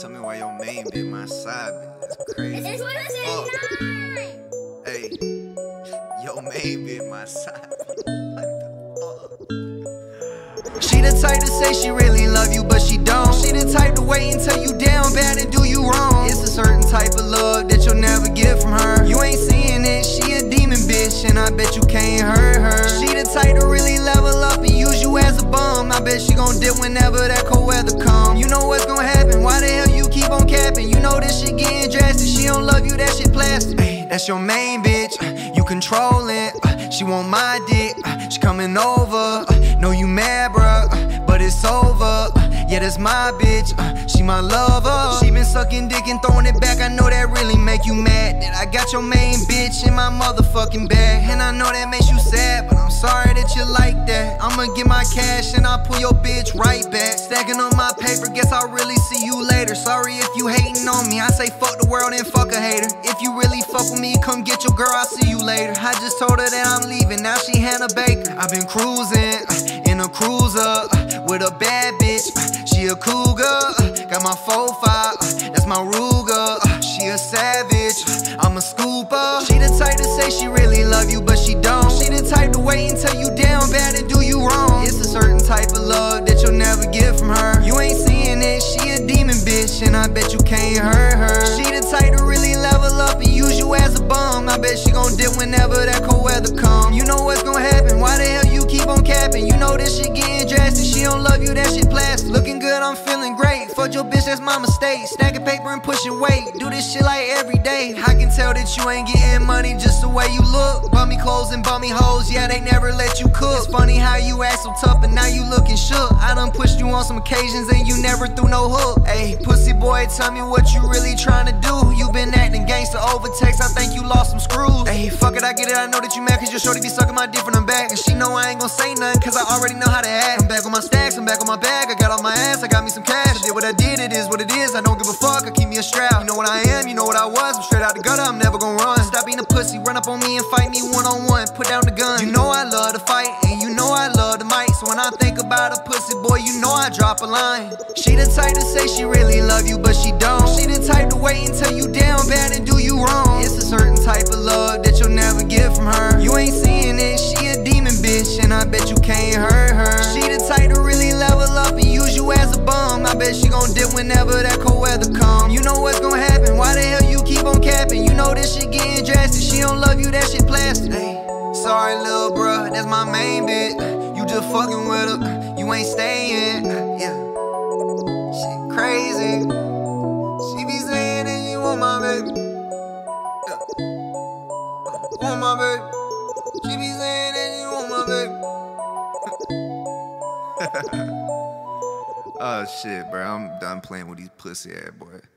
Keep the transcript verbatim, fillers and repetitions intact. tell me why your main bit my side bit. That's crazy. It's twenty-nine. Oh. Hey, your main bit my side bit. What the fuck? She the type to say she really love you, but she don't. She the type to wait until you down bad and do you wrong. It's a certain type of love that you'll never get from her. You ain't seeing it. She a demon bitch, and I bet you can't hurt her. She the type to really level up and use you as a bum. I bet she gon' dip whenever that cold weather come. You know what's gon' happen? Why the hell you keep on capping? You know this shit getting drastic. She don't love you, that shit plastic. Ay, that's your main bitch. You controlling. She want my dick. She coming over. Know you mad, bruh, but it's over. Yeah, that's my bitch, uh, she my lover. She been sucking dick and throwing it back. I know that really make you mad. That I got your main bitch in my motherfucking bag. And I know that makes you sad, but I'm sorry that you like that. I'ma get my cash and I'll pull your bitch right back. Stacking on my paper, guess I'll really see you later. Sorry if you hating on me, I say fuck the world and fuck a hater. If you really fuck with me, come get your girl, I'll see you later. I just told her that I'm leaving, now she Hannah Baker. I've been cruising, uh, in a cruiser, uh, with a bad bitch. uh, She a cougar, uh, got my four five, uh, that's my Ruger. uh, She a savage, uh, I'm a scooper. She the type to say she really love you, but she don't. She the type to wait until you down bad and do you wrong. It's a certain type of love that you'll never get from her. You ain't seeing it, she a demon bitch, and I bet you can't hurt her. She the type to really level up and use you as a bum. I bet she gon' dip whenever that cold weather come. You know what's gon' happen, why the hell you keep on capping? You know this shit getting drastic, she don't love you, that shit plastic. Looking good, I'm feeling great. Fuck your bitch, that's my mistake. Stacking paper and pushing weight. Do this shit like every day. I can tell that you ain't getting money just the way you look. Bought me clothes and bought me hoes, yeah, they never let you cook. It's funny how you act so tough and now you looking shook. I done pushed you on some occasions and you never threw no hook. Ayy, pussy boy, tell me what you really trying to do. You been acting gangsta over text, I think you lost some screws. Ayy, fuck it, I get it, I know that you mad cause your shorty be sucking my dick when I'm back. And she know I ain't gon' say nothing cause I already know how to act. I'm back on my stacks, I'm back on my bag, I got off my ass, I got me some cash. I did what I did, it is what it is, I don't give a fuck, I keep me a strap. You know what I am, you know what I was, I'm straight out the gutter, I'm never gon' run. Stop being a pussy, run up on me and fight me one on one, put down the gun. You know I love to fight, and you know I love to mic. So when I think about a pussy boy, you know I drop a line. She the type to say she really love you, but she don't. She the type to wait until you down bad and do you wrong. It's a certain type of love that you'll never get from her. You ain't seeing it, she a demon bitch, and I bet you can't hurt her. She the type to really level up and use you as a bum. I bet she gon' dip whenever that cold weather come. You know what's gon' happen, why the hell you keep on capping? You know this shit getting drastic, she don't love you, that shit plastic. Ay, sorry lil' bruh, that's my main bitch. You just fucking with her, you ain't staying. Yeah, shit crazy. She be saying that you want my baby. Want my baby. She be saying that you want my baby. Oh shit, bro, I'm done playing with these pussy ass boy.